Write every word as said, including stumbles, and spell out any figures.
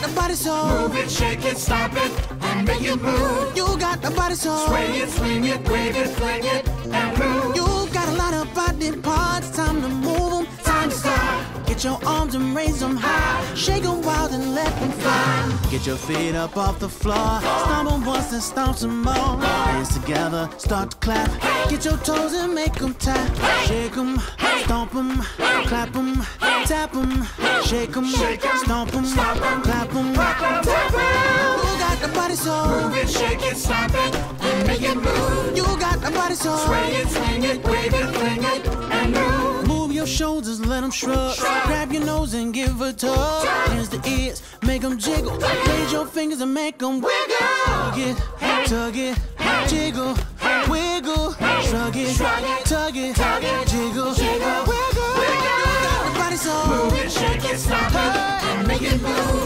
got the body soul. Move it, shake it, stop it, and make it move. You got the body soul. Sway it, swing it, wave it, fling it, and move. You got a lot of body parts, time to move them, time to stop. Get your arms and raise them high, shake them wild and let them fly. Get your feet up off the floor, stomp them once and stomp some more. Hands together, start to clap, get your toes and make them tap. Shake them, stomp them, clap them, tap them, shake them, stomp them, clap them, tap them. You got the body soul. Move it, shake it, stomp it, and make it move. You got the body soul. Sway it, swing it, wave it, fling it, and move. Move your shoulders, let them shrug. shrug. Grab your nose and give a tug. Hands to ears, make them jiggle. Raise your fingers and make them wiggle. Tug it, tug it, jiggle, wiggle. Shrug it, tug it, jiggle, wiggle. Move it, shake it, stop it, and make it move.